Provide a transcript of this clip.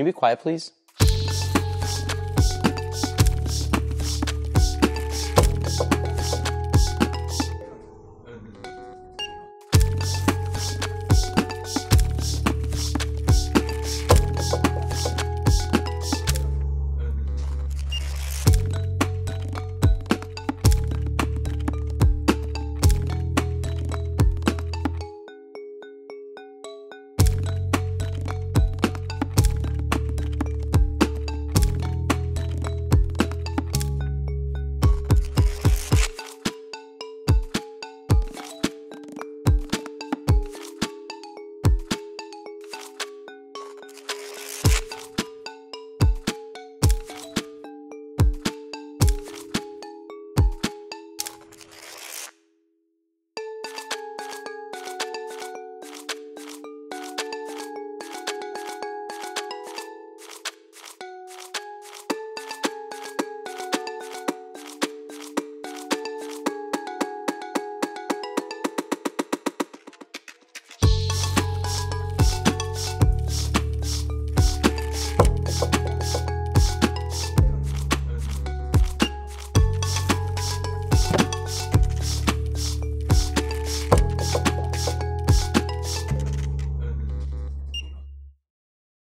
Can you be quiet, please?